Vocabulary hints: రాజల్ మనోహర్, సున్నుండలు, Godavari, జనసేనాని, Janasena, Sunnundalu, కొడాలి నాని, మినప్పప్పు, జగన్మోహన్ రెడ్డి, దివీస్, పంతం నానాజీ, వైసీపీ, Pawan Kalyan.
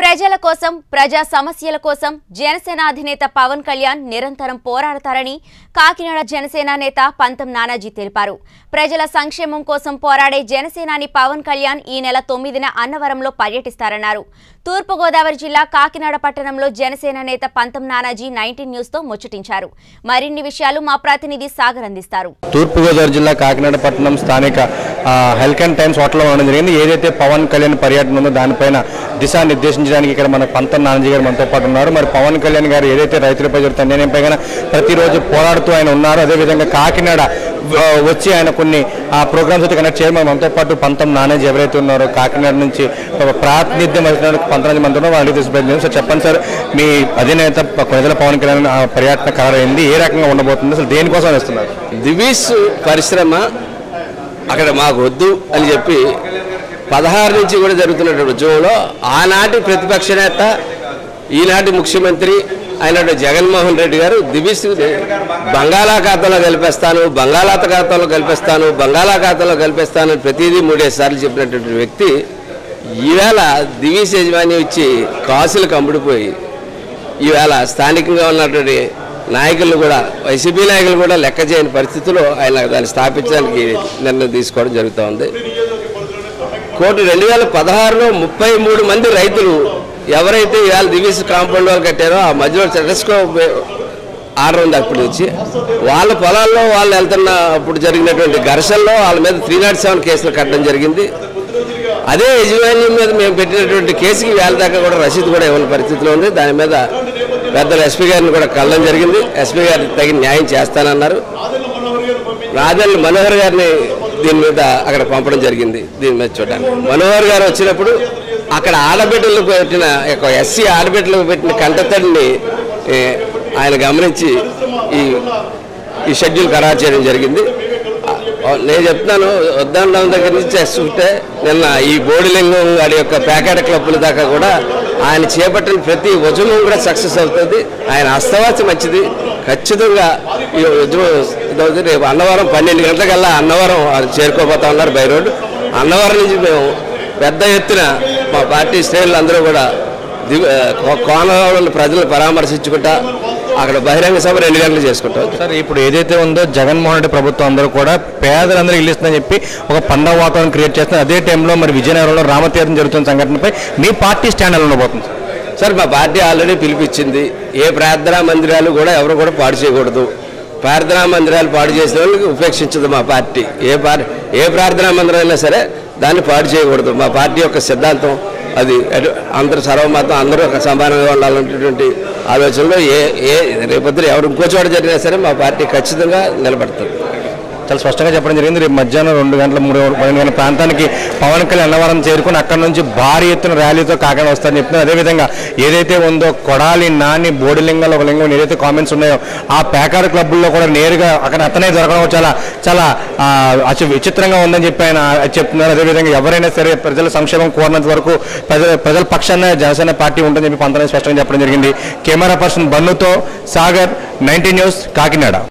ప్రజల కోసం ప్రజా సమస్యల కోసం జనసేన అధినేత పవన్ కళ్యాణ్ నిరంతరం పోరాడతారని కాకినాడ జనసేన నేత పంతం నానాజీ తెలిపారు. ప్రజల సంక్షేమం కోసం పోరాడే జనసేనాని పవన్ కళ్యాణ్ ఈ నెల 9న అన్నవరంలో పర్యటిస్తారన్నారు. తూర్పు గోదావరి జిల్లా కాకినాడ పట్టణంలో జనసేన నేత పంతం నానాజీ 19 న్యూస్ తో ముచ్చటించారు. మరిన్ని విషయాలు మా ప్రతినిధి సాగర్ అందిస్తారు. తూర్పు గోదావరి జిల్లా కాకినాడ పట్టణం స్థానిక హెల్కన్ టైమ్స్ హోటల్లో ఉండడం జరిగింది. ఏదైతే పవన్ కళ్యాణ్ పర్యటన ఉందో దానిపైన దిశానిర్దేశం ఇక్కడ మన పంతం నానాజీ గారు మనతో పాటు ఉన్నారు. మరి పవన్ కళ్యాణ్ గారు ఏదైతే రైతులపై జరుగుతున్న అన్యాయంపై ప్రతిరోజు పోరాడుతూ ఆయన ఉన్నారు. అదేవిధంగా కాకినాడ వచ్చి ఆయన కొన్ని ప్రోగ్రామ్స్ అయితే కనెక్ట్ చేయడం మనతో పాటు పంతం నానాజీ ఎవరైతే ఉన్నారో కాకినాడ నుంచి ప్రాతినిధ్యం వహిస్తున్న పంతం నానాజీ మనతో వాళ్ళు తీసుకెళ్ళారు. సో చెప్పండి సార్, మీ అధినేత ప్రజల పవన్ కళ్యాణ్ పర్యటన కారణమైంది ఏ రకంగా ఉండబోతుంది, అసలు దేనికోసం వస్తున్నారు? దివీస్ పరిశ్రమ అక్కడ మాకు వద్దు అని చెప్పి 16 నుంచి కూడా జరుగుతున్నటువంటి ఉద్యమంలో ఆనాటి ప్రతిపక్ష నేత ఈనాటి ముఖ్యమంత్రి అయినటువంటి జగన్మోహన్ రెడ్డి గారు దివిస్ బంగాళాఖాతంలో కలిపేస్తాను, బంగాళాఖాతంలో కలిపేస్తాను, బంగాళాఖాతంలో కలిపేస్తాను ప్రతిదీ 3-5 సార్లు చెప్పినటువంటి వ్యక్తి ఈవేళ దివిస్ యజమాని ఇచ్చి కాసులకు అమ్ముడిపోయి ఈవేళ స్థానికంగా ఉన్నటువంటి నాయకులు కూడా వైసీపీ నాయకులు కూడా లెక్క చేయని పరిస్థితుల్లో ఆయన దాన్ని స్థాపించడానికి నిర్ణయం తీసుకోవడం జరుగుతూ ఉంది. 2016లో 33 మంది రైతులు ఎవరైతే ఇవాళ దివిస్ కాంపౌండ్ వాళ్ళు కట్టారో ఆ మధ్యలో టెస్కో ఆర్డర్ ఉంది, అప్పటి నుంచి వాళ్ళ పొలాల్లో వాళ్ళు వెళ్తున్న అప్పుడు జరిగినటువంటి ఘర్షణలో వాళ్ళ మీద 307 కేసులు కట్టడం జరిగింది. అదే యజమాన్యం మీద మేము పెట్టినటువంటి కేసుకి వేళ దాకా కూడా రసీదు కూడా ఇవ్వని పరిస్థితిలో ఉంది. దాని మీద పెద్దలు ఎస్పీ గారిని కూడా కలడం జరిగింది. ఎస్పీ గారు తగిన న్యాయం చేస్తానన్నారు. రాజల్ మనోహర్ గారిని దీని మీద అక్కడ పంపడం జరిగింది. దీని మీద చూడడానికి మనోహర్ గారు వచ్చినప్పుడు అక్కడ ఆడబిడ్డలకు పెట్టిన ఎస్సీ ఆడబిడ్డలకు పెట్టిన కంటతడిని ఆయన గమనించి ఈ షెడ్యూల్ ఖరారు చేయడం జరిగింది. నేను చెప్తున్నాను, ఉద్దాండం దగ్గర నుంచి చేస్తుంటే నిన్న ఈ బోడిలింగం వాడి యొక్క ప్యాకెట్ క్లబ్ల దాకా కూడా ఆయన చేపట్టిన ప్రతి ఉద్యమం కూడా సక్సెస్ అవుతుంది. ఆయన అస్తవాస్తి మంచిది, ఖచ్చితంగా ఈ ఉద్యమం ఇదవుతుంది. రేపు అన్నవరం 12 గంటలకల్లా అన్నవరం చేరుకోబోతా ఉన్నారు. బై రోడ్డు అన్నవరం నుంచి మేము పెద్ద ఎత్తున మా పార్టీ శ్రేణులు అందరూ కూడా కోనలో ప్రజలను పరామర్శించుకుంటా అక్కడ బహిరంగ సభ 2 గంటలు చేసుకుంటాం. సార్, ఇప్పుడు ఏదైతే ఉందో జగన్మోహన్ రెడ్డి ప్రభుత్వం అందరూ కూడా పేదలందరూ ఇల్లు ఇస్తుందని చెప్పి ఒక పండగ వాతావరణం క్రియేట్ చేస్తున్నారు. అదే టైంలో మరి విజయనగరంలో రామతీర్థం జరుగుతున్న సంఘటనపై మీ పార్టీ స్టాండ్ ఎలా ఉండబోతుంది? సార్, మా పార్టీ ఆల్రెడీ పిలిపించింది, ఏ ప్రార్థనా మందిరాలు కూడా ఎవరు కూడా పాడు చేయకూడదు, ప్రార్థనా మందిరాలు పాడు చేసిన వాళ్ళకి ఉపేక్షించదు మా పార్టీ. ఏ ప్రార్థనా మందిరం అయినా సరే దాన్ని పాడు చేయకూడదు. మా పార్టీ యొక్క సిద్ధాంతం అది, అందరూ సర్వమతం అందరూ సమానంగా ఉండాలనేటువంటి ఆలోచనలో ఏ రేపొద్దు ఎవరు ఇంకో చోట జరిగినా సరే మా పార్టీ ఖచ్చితంగా నిలబడుతుంది. చాలా స్పష్టంగా చెప్పడం జరిగింది. రేపు మధ్యాహ్నం 2 గంటల 3 గంటల ప్రాంతానికి పవన్ కళ్యాణ్ అన్నవరం చేరుకుని అక్కడ నుంచి భారీ ఎత్తున ర్యాలీతో కాకినాడ వస్తారని చెప్తున్నారు. అదేవిధంగా ఏదైతే ఉందో కొడాలి నాని బోడిలింగంలో ఒక లింగం ఏదైతే కామెంట్స్ ఉన్నాయో ఆ ప్యాకార్ క్లబ్లో కూడా నేరుగా అక్కడ అతనే జరగడం చాలా చాలా విచిత్రంగా ఉందని చెప్పి ఆయన చెప్తున్నారు. అదేవిధంగా ఎవరైనా సరే ప్రజల సంక్షేమం కోరినంత వరకు ప్రజల పక్షాన జనసేన పార్టీ ఉంటుందని చెప్పి పంతం స్పష్టంగా చెప్పడం జరిగింది. కెమెరా పర్సన్ బన్నుతో సాగర్, 19 న్యూస్, కాకినాడ.